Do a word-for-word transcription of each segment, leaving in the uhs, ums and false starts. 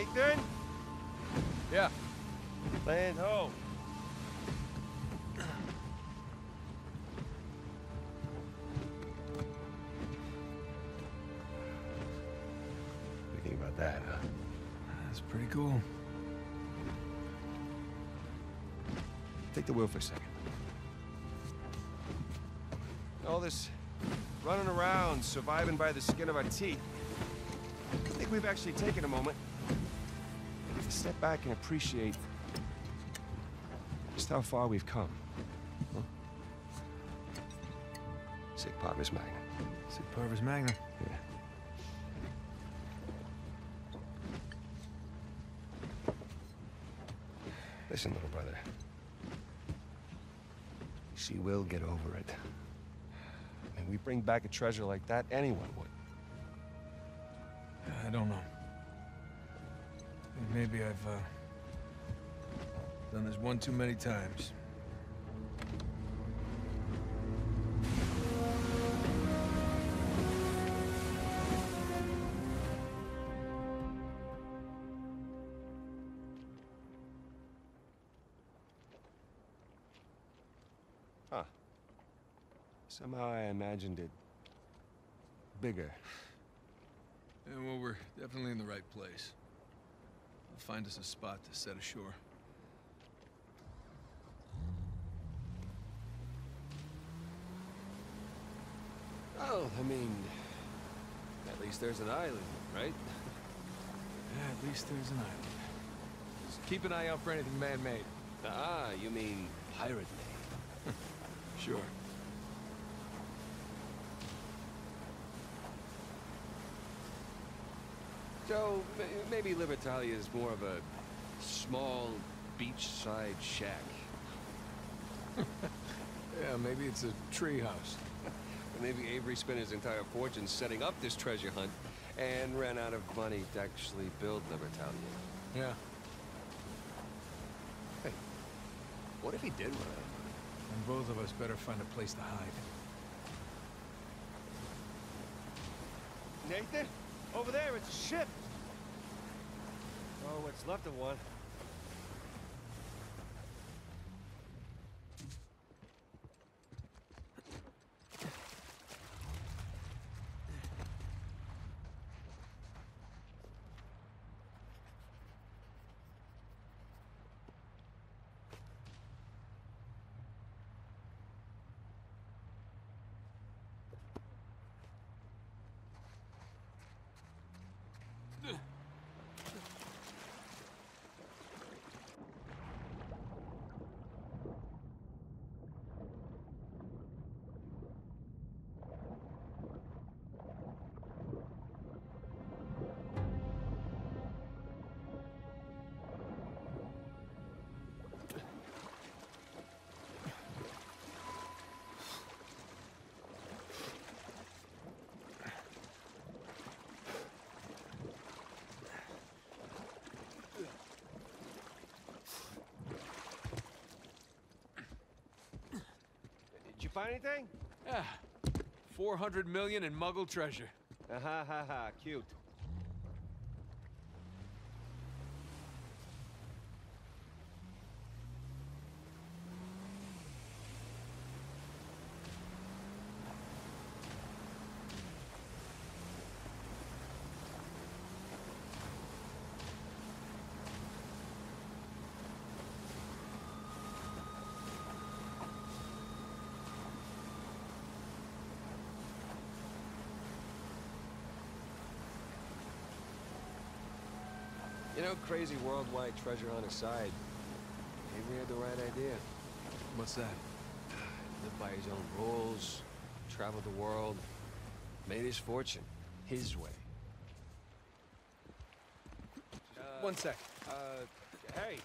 Nathan? Yeah. Land ho. What do you think about that, huh? That's pretty cool. Take the wheel for a second. All this running around, surviving by the skin of our teeth. I think we've actually taken a moment to step back and appreciate just how far we've come. Huh? Sic parvis magna. Sic parvis magna. Yeah. Listen, little brother. She will get over it. I mean, we bring back a treasure like that, anyone would. I don't know. Maybe I've uh, done this one too many times. Huh. Somehow I imagined it bigger. And well, we're definitely in the right place. We'll find us a spot to set ashore. Well, I mean, at least there's an island, right? Yeah, at least there's an island. Just keep an eye out for anything man-made. Ah, you mean pirate-made? Sure. So, maybe Libertalia is more of a small beachside shack. Yeah, maybe it's a treehouse. Maybe Avery spent his entire fortune setting up this treasure hunt and ran out of money to actually build Libertalia. Yeah. Hey, what if he did run out of money? And both of us better find a place to hide. Nathan? Over there, it's a ship! Oh, what's left of one. Find anything? Yeah. four hundred million in Muggle treasure. Ha ha ha ha, cute. You know, crazy worldwide treasure hunt aside, Avery had the right idea. What's that? He lived by his own rules, traveled the world, made his fortune his way. Uh, One sec. Uh, hey.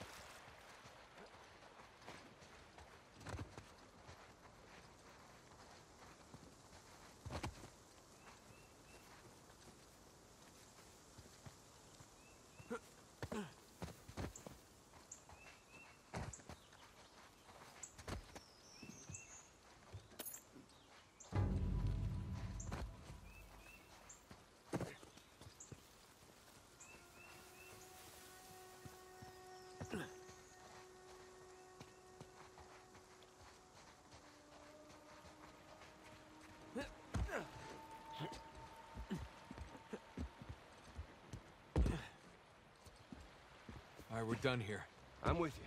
fire. We're done here. I'm with you.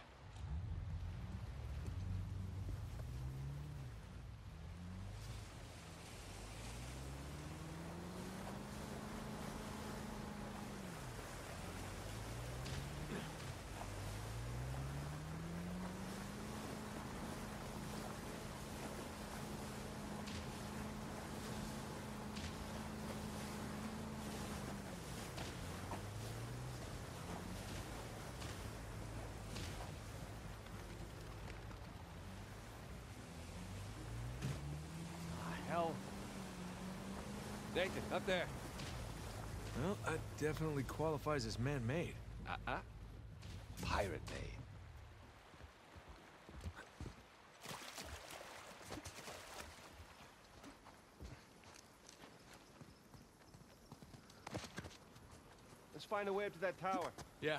Nathan, up there. Well, that definitely qualifies as man-made. Uh-uh. Pirate-made. Let's find a way up to that tower. Yeah.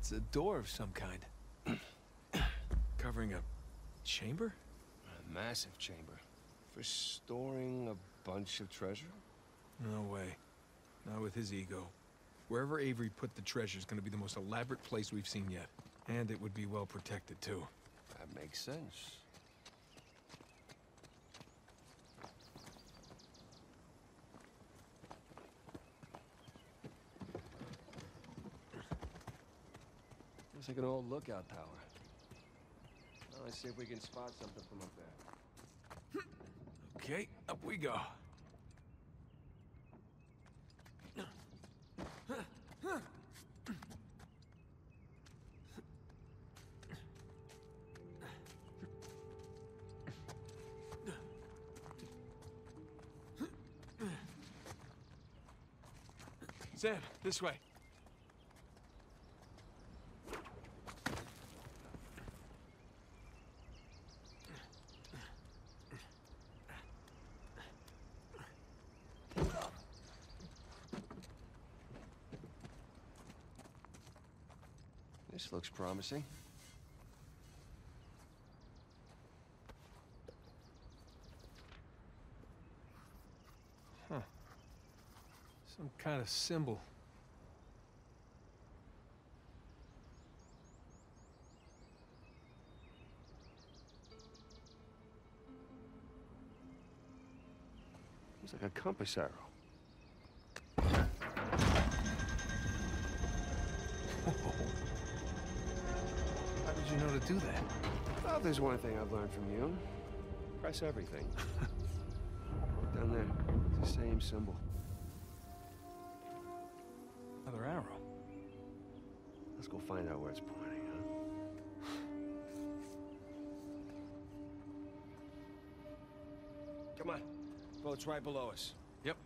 It's a door of some kind. Covering a chamber? A massive chamber. For storing a bunch of treasure? No way. Not with his ego. Wherever Avery put the treasure is going to be the most elaborate place we've seen yet. And it would be well protected, too. That makes sense. It's like an old lookout tower. Well, let's see if we can spot something from up there. Okay, up we go. Sam, this way. This looks promising. Huh. Some kind of symbol. Looks like a compass arrow. You know to do that? Well, there's one thing I've learned from you. Press everything. Down there, it's the same symbol. Another arrow. Let's go find out where it's pointing, huh? Come on. Boat's right below us. Yep.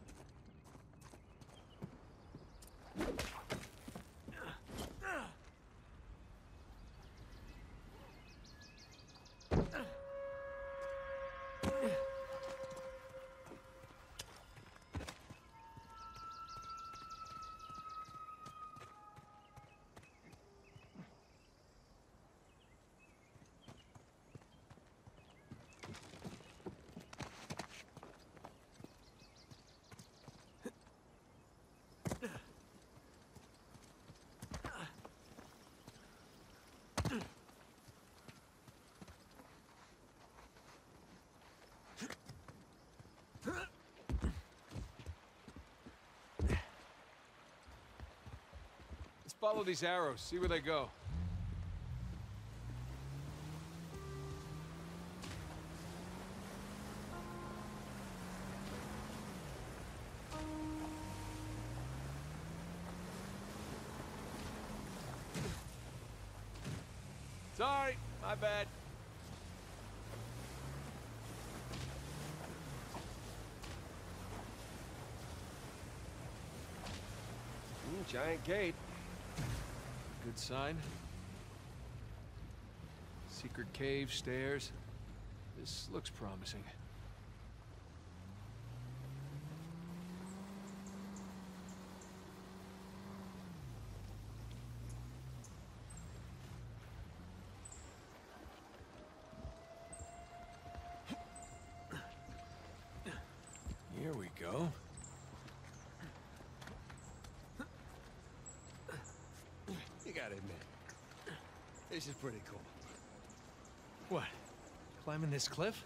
Follow these arrows, see where they go. Sorry, my bad. Giant gate. Good sign. Secret cave, stairs. This looks promising. Here we go. You gotta admit, this is pretty cool. What? Climbing this cliff?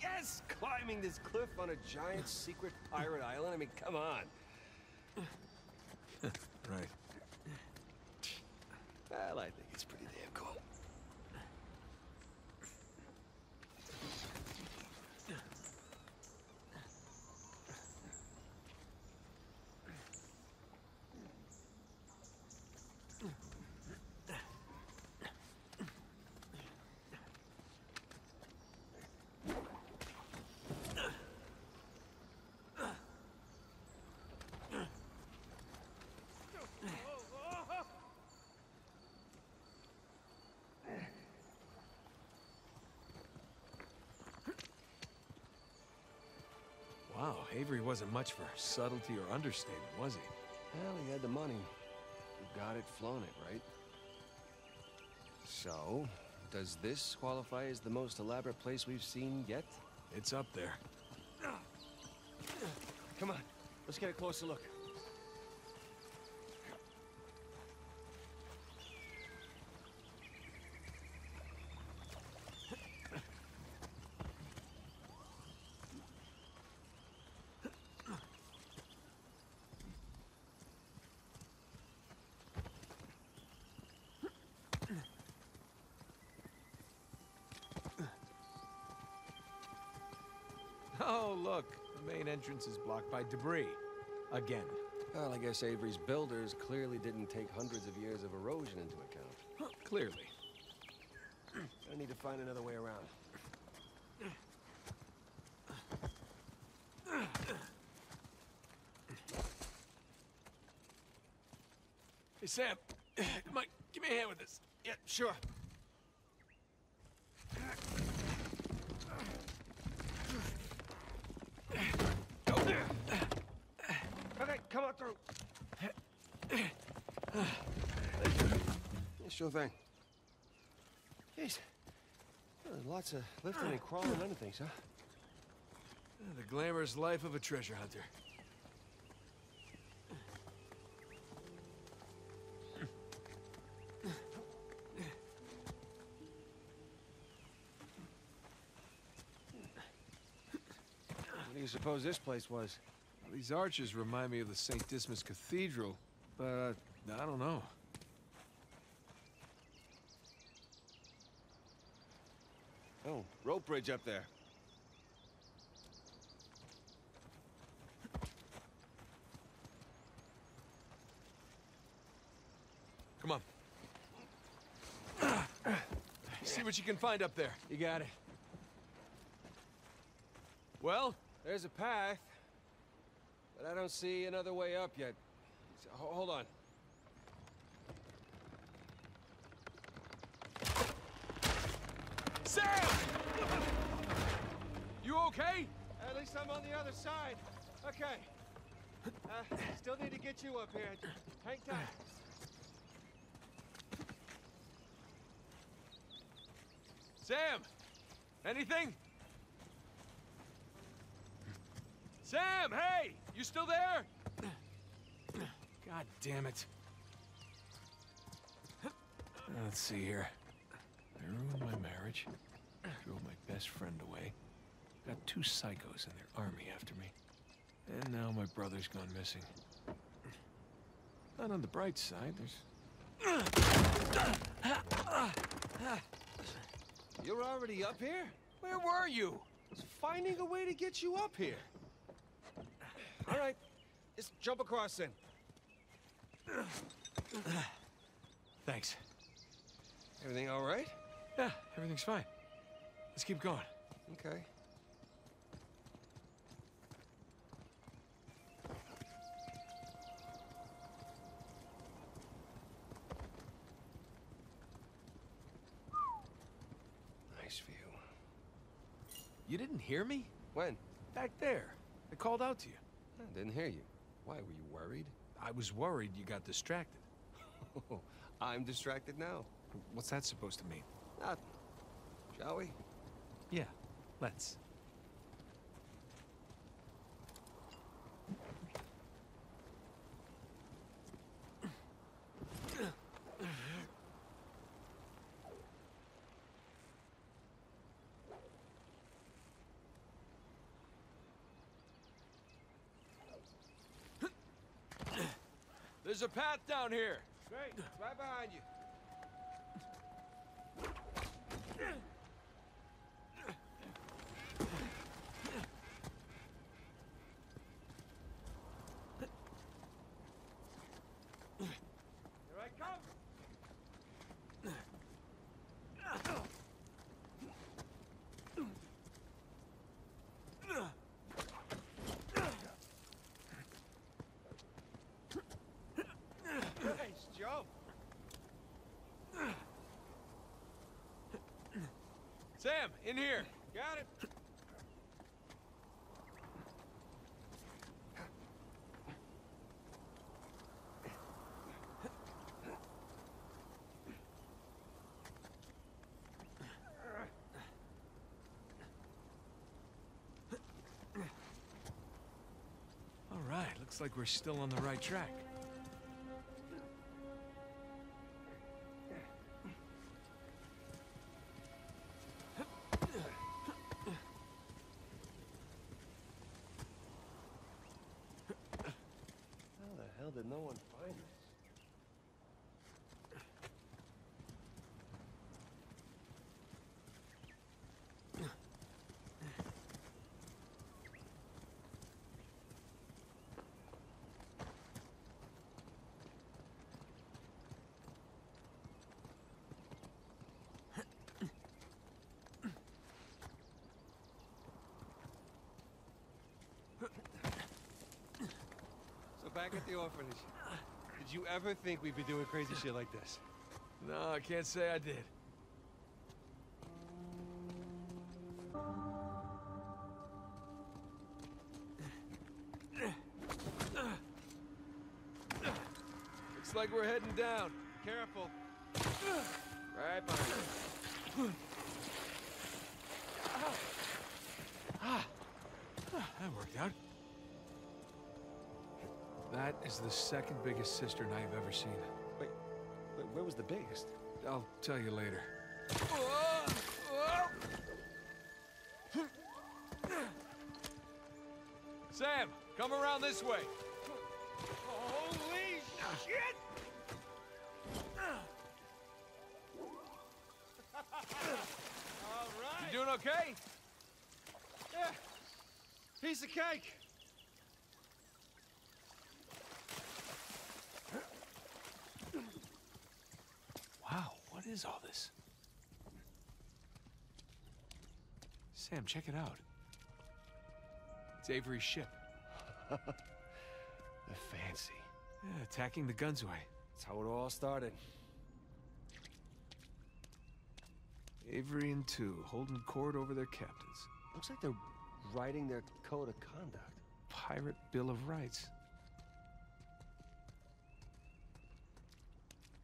Yes! Climbing this cliff on a giant secret pirate island? I mean, come on! Right. Well, I think it's pretty damn cool. Wow, Avery wasn't much for subtlety or understatement, was he? Well, he had the money. He got it, flown it, right? So, does this qualify as the most elaborate place we've seen yet? It's up there. Come on, let's get a closer look. Oh, look. The main entrance is blocked by debris. Again. Well, I guess Avery's builders clearly didn't take hundreds of years of erosion into account. Huh, clearly. I need to find another way around. Hey, Sam. Come on, give me a hand with this. Yeah, sure. Sure thing. Jeez. Well, there's lots of lifting and crawling and other things, huh? The glamorous life of a treasure hunter. What do you suppose this place was? Well, these arches remind me of the Saint Dismas Cathedral, but uh, I don't know. Oh, rope bridge up there. Come on. See what you can find up there. You got it. Well, there's a path, but I don't see another way up yet. So, hold on. Sam! You okay? At least I'm on the other side. Okay. Uh, still need to get you up here. Hang tight. Sam! Anything? Sam, hey! You still there? God damn it. Let's see here. I ruined my marriage, drove my best friend away, got two psychos in their army after me, and now my brother's gone missing. Not on the bright side, there's... You're already up here? Where were you? I was finding a way to get you up here. All right, just jump across then. Thanks. Everything all right? Yeah, everything's fine. Let's keep going. Okay. You didn't hear me? When? Back there. I called out to you. I didn't hear you. Why, were you worried? I was worried you got distracted. I'm distracted now. What's that supposed to mean? Nothing. Shall we? Yeah, let's. There's a path down here. Great. It's right behind you. Sam, in here. Got it. All right, looks like we're still on the right track. Back at the orphanage. Did you ever think we'd be doing crazy shit like this? No, I can't say I did. Looks like we're heading down. Careful. Right behind you. Ah, that worked out. That is the second biggest cistern I have ever seen. Wait, wait, where was the biggest? I'll tell you later. Whoa! Whoa! Sam, come around this way. Holy shit! All right. You doing okay? Yeah. Piece of cake. What is all this? Sam, check it out. It's Avery's ship. The fancy. Yeah, attacking the guns away. That's how it all started. Avery and two, holding court over their captains. Looks like they're writing their code of conduct. Pirate Bill of Rights.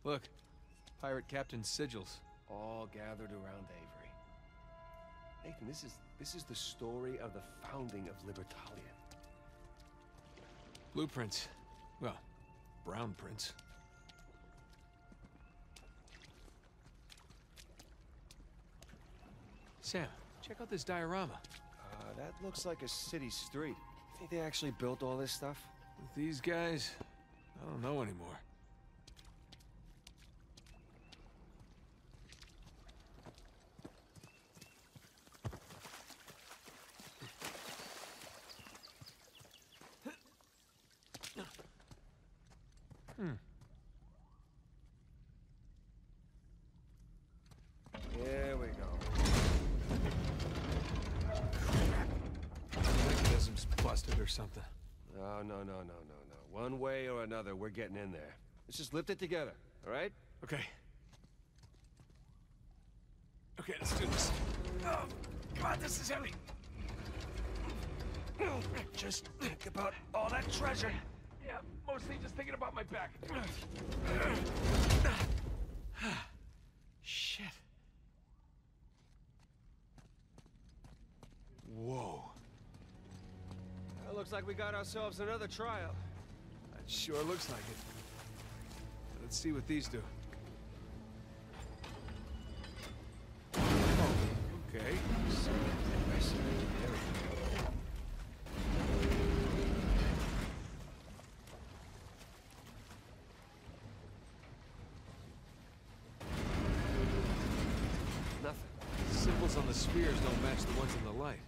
Look. Pirate Captain Sigils. All gathered around Avery. Nathan, this is this is the story of the founding of Libertalia. Blueprints. Well, brown prints. Sam, check out this diorama. Uh, that looks like a city street. You think they actually built all this stuff? With these guys, I don't know anymore. Hmm. Here we go. The mechanism's busted or something. No, no, no, no, no, no. One way or another, we're getting in there. Let's just lift it together, all right? Okay. Okay, let's do this. Oh, God, this is heavy. Just think about all that treasure. Yeah, mostly just thinking about my back. Shit. Whoa. It looks like we got ourselves another trial. That sure looks like it. Let's see what these do. Oh, okay. Nothing. The symbols on the spheres don't match the ones in the light.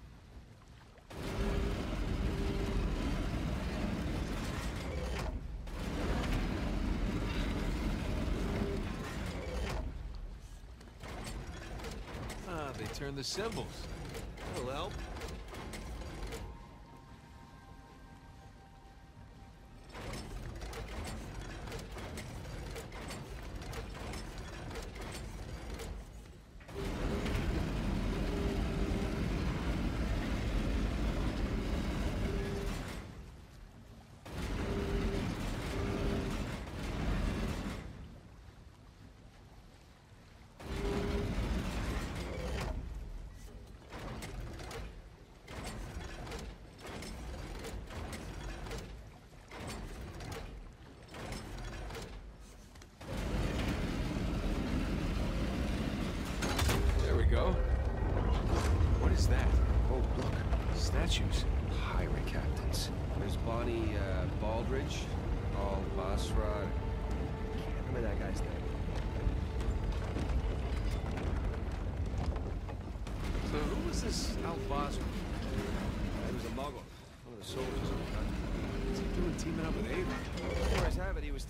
Turn the symbols. That'll help.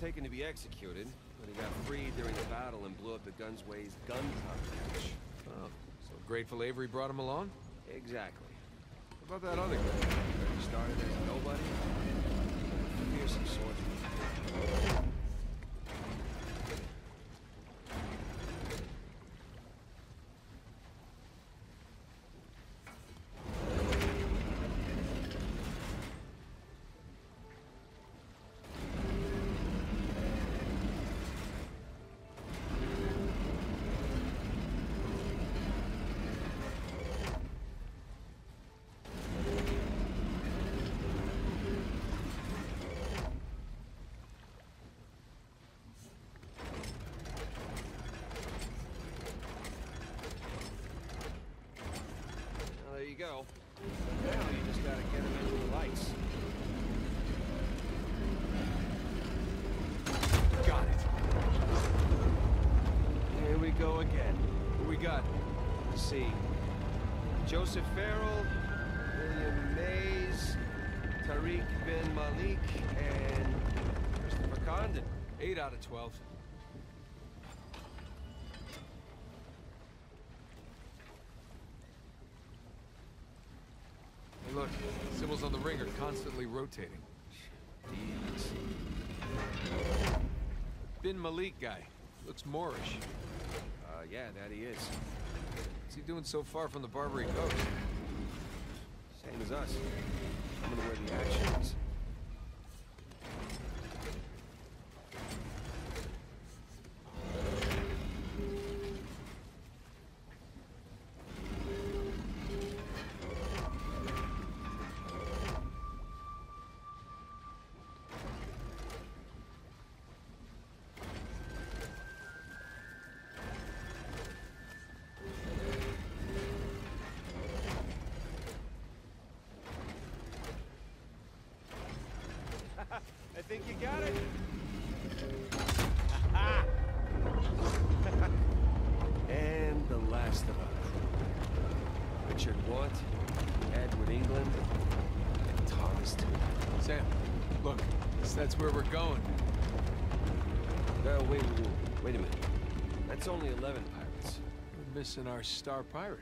Taken to be executed, but he got freed during the battle and blew up the Gunsway's gun cache. Oh, so grateful Avery brought him along? Exactly. What about that other guy? He started as nobody. Here's some swordsman. Go. Now you just gotta get him into the lights. Got it. Here we go again. What we got? Let's see. Joseph Farrell, William Mays, Tariq bin Malik, and Christopher Condon. Eight out of twelve. Look, symbols on the ring are constantly rotating. Jeez. Bin Malik guy. Looks Moorish. Uh, yeah, that he is. What's he doing so far from the Barbary coast? Same as us. I'm gonna wear the action is. Think you got it? And the last of our crew. Richard Watt, Edward England, and Thomas too. Sam, look, that's where we're going. No, wait, wait, wait a minute. That's only eleven pirates. We're missing our star pirate.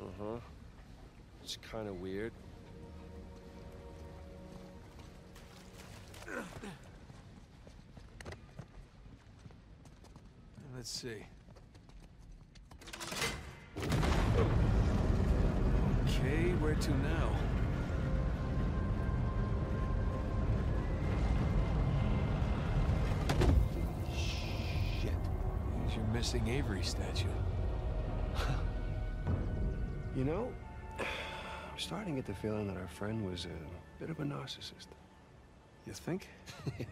Uh-huh. It's kind of weird. Let's see. Okay, where to now? interesting Avery statue. You know, I'm starting to get the feeling that our friend was a bit of a narcissist. You think? Yeah.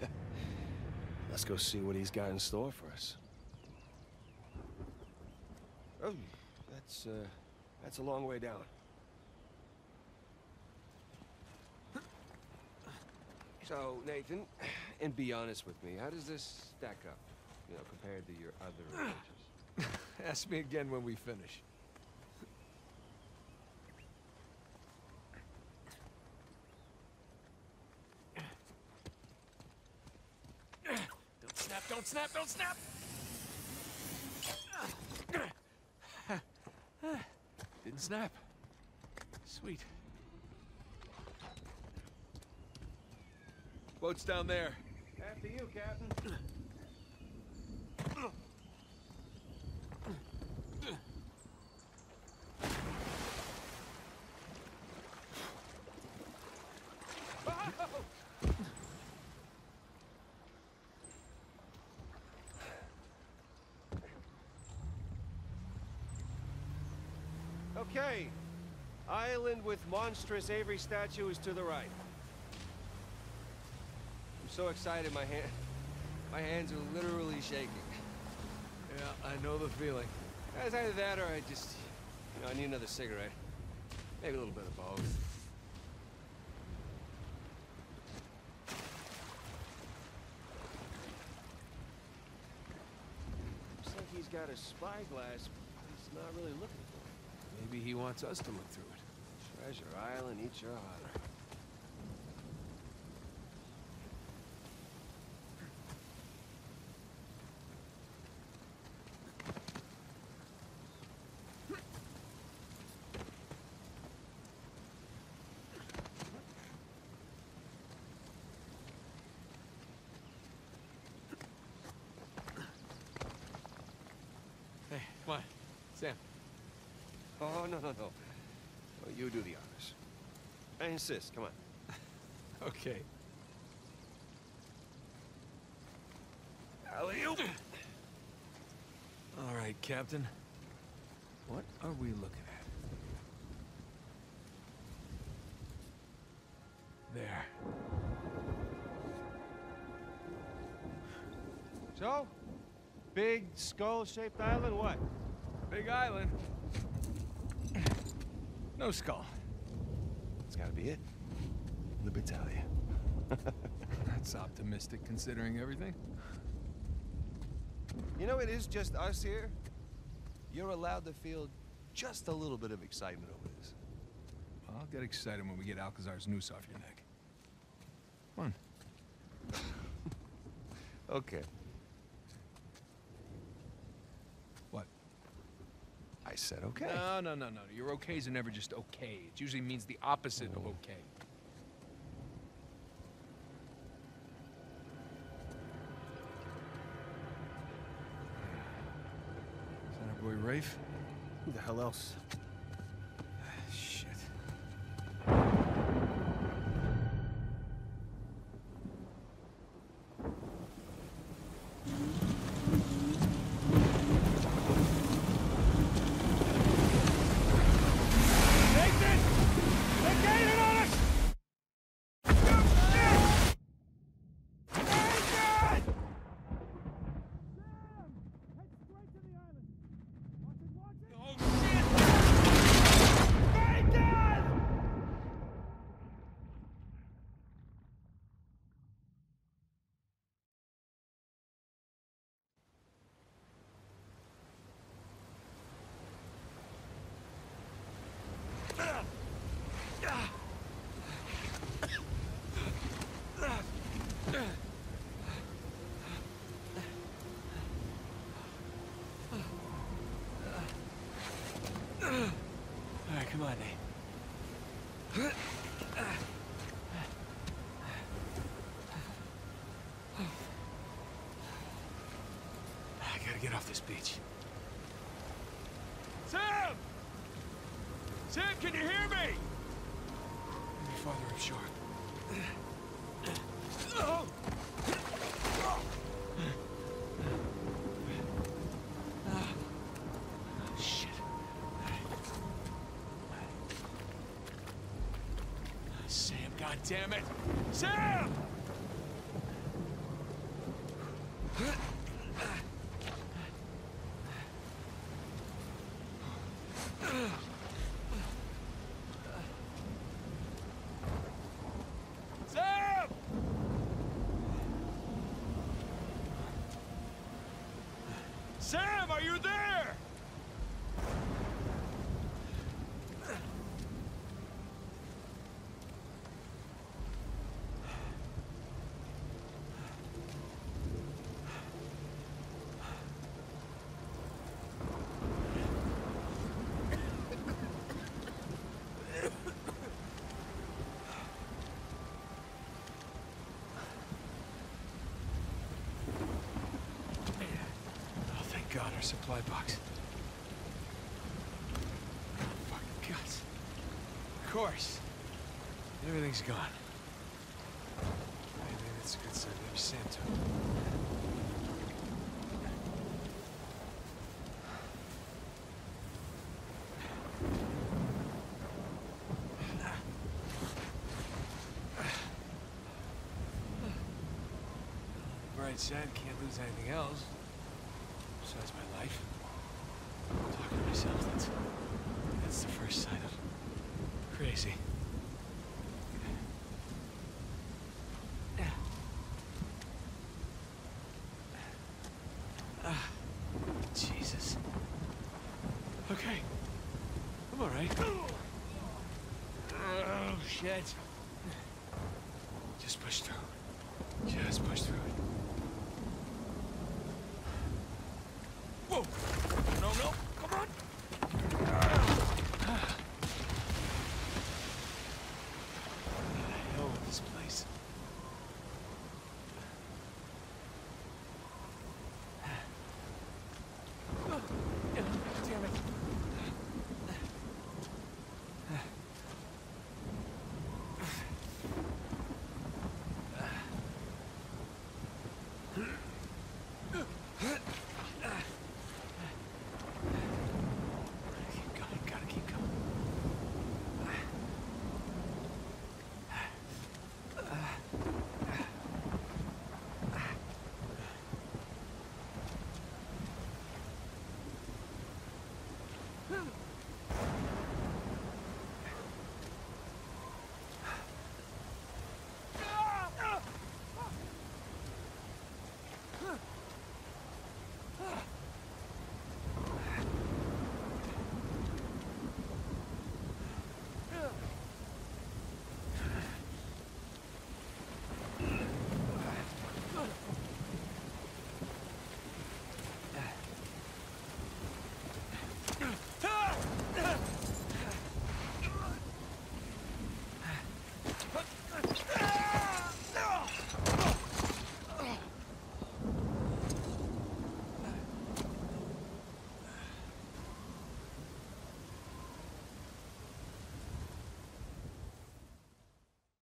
Let's go see what he's got in store for us. Oh, that's, uh, that's a long way down. So, Nathan, and be honest with me, how does this stack up, you know, compared to your other images? Ask me again when we finish. Don't snap, don't snap, don't snap! Didn't snap. Sweet. Boat's down there. After you, Captain. Oh! Okay. Island with monstrous Avery statue is to the right. So excited, my hand, my hands are literally shaking. Yeah, I know the feeling. It's either that or I just, you know, I need another cigarette. Maybe a little bit of both. Looks like he's got a spyglass, but he's not really looking for it. Maybe he wants us to look through it. Treasure Island, eat your honor. Sam. Oh, no, no, no. Well, you do the honors. I insist. Come on. Okay. Alley-oop! All right, Captain. What are we looking at? There. So? Big skull-shaped island, what? Big island. No skull. That's gotta be it. Libertalia. That's optimistic considering everything. You know, it is just us here. You're allowed to feel just a little bit of excitement over this. I'll get excited when we get Alcazar's noose off your neck. Come on. Okay. I said okay. No, no, no, no. Your okays are never just okay. It usually means the opposite of okay. Is that our boy Rafe? Who the hell else? Shit. Come on, Nate. I gotta get off this beach. Sam! Sam, can you hear me? Let me farther upshore. Oh! God damn it! Sam! Sam, are you there? Supply box. Oh, fucking guts. Of course. Everything's gone. Maybe that's a good sign. Maybe Santo. Bright side, can't lose anything else. Besides my life, I'm talking to myself, that's, that's the first sign of crazy. Ah, Jesus. Okay, I'm all right. Oh, shit. Just push through. Just push through it. Whoa! No, no, come on!